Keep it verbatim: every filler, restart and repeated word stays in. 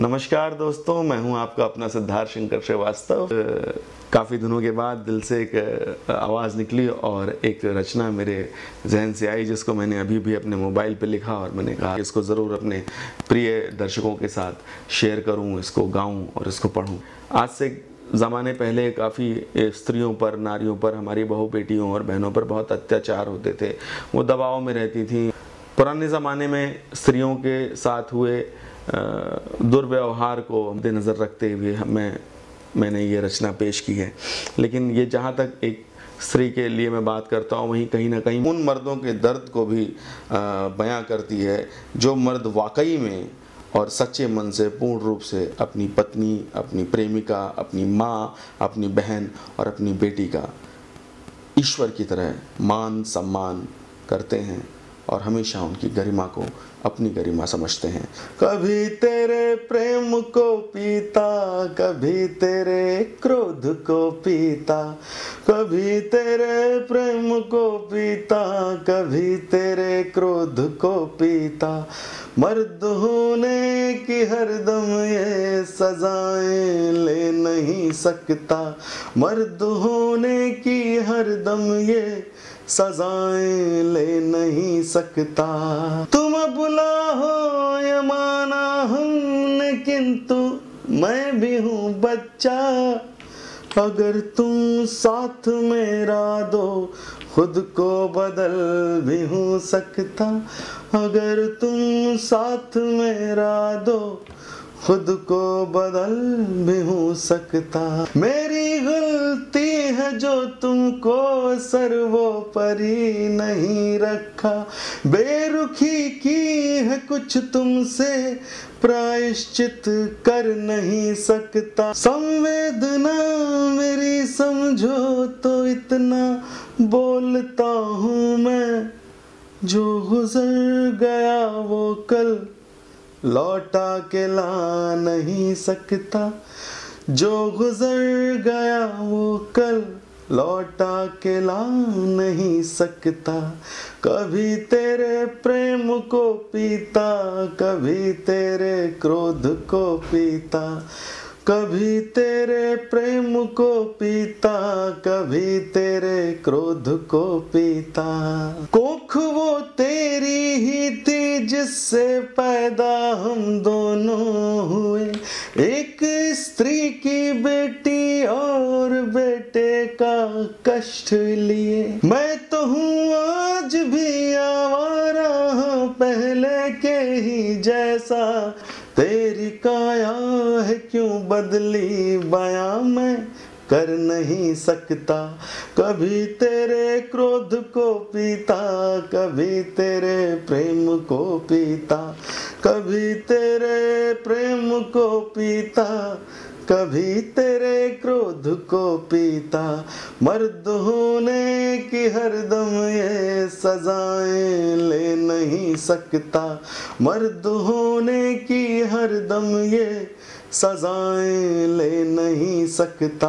नमस्कार दोस्तों, मैं हूं आपका अपना सिद्धार्थ शंकर श्रीवास्तव। काफ़ी दिनों के बाद दिल से एक आवाज़ निकली और एक रचना मेरे जहन से आई, जिसको मैंने अभी भी अपने मोबाइल पे लिखा और मैंने कहा इसको ज़रूर अपने प्रिय दर्शकों के साथ शेयर करूं, इसको गाऊं और इसको पढूं। आज से ज़माने पहले काफ़ी स्त्रियों पर, नारियों पर, हमारी बहु बेटियों और बहनों पर बहुत अत्याचार होते थे। वो दबाव में रहती थी। पुराने ज़माने में स्त्रियों के साथ हुए दुर्व्यवहार को मद्देनज़र रखते हुए मैं मैंने ये रचना पेश की है। लेकिन ये जहाँ तक एक स्त्री के लिए मैं बात करता हूँ, वहीं कहीं ना कहीं उन मर्दों के दर्द को भी बयां करती है जो मर्द वाकई में और सच्चे मन से पूर्ण रूप से अपनी पत्नी, अपनी प्रेमिका, अपनी माँ, अपनी बहन और अपनी बेटी का ईश्वर की तरह मान सम्मान करते हैं और हमेशा उनकी गरिमा को अपनी गरिमा समझते हैं। कभी तेरे प्रेम को पीता, कभी तेरे क्रोध को पीता, कभी तेरे प्रेम को पीता, कभी तेरे क्रोध को पीता। मर्द होने की हरदम ये सजाएं ले नहीं सकता, मर्द होने की हरदम ये सजाएं ले नहीं सकता। तुम बुला हो ये माना हमने, किंतु मैं भी हूँ बच्चा। अगर तुम साथ मेरा दो, खुद को बदल भी हूँ सकता। अगर तुम साथ मेरा दो, खुद को बदल भी हूँ सकता। मेरी गलती है जो तुमको सर्वोपरि नहीं रखा, बेरुखी की है कुछ तुमसे, प्रायश्चित कर नहीं सकता। संवेदना मेरी समझो तो इतना बोलता हूँ मैं, जो गुजर गया वो कल लौटा के ला नहीं सकता। जो गुजर गया वो कल लौटा के ला नहीं सकता। कभी तेरे प्रेम को पीता, कभी तेरे क्रोध को पीता, कभी तेरे प्रेम को पीता, कभी तेरे क्रोध को पीता। कोख वो तेरी ही थी जिससे पैदा हम दोनों हुए, एक स्त्री की बेटी और बेटे का कष्ट लिए। मैं तो हूँ आज भी आवारा, पहले के ही जैसा। तेरी काया है क्यों बदली बयां मैं कर नहीं सकता। कभी तेरे क्रोध को पीता, कभी तेरे प्रेम को पीता, कभी तेरे प्रेम को पीता, कभी तेरे क्रोध को पीता। मर्द होने की हरदम ये सजाएं ले नहीं सकता, मर्द होने की हरदम ये सजाएं ले नहीं सकता।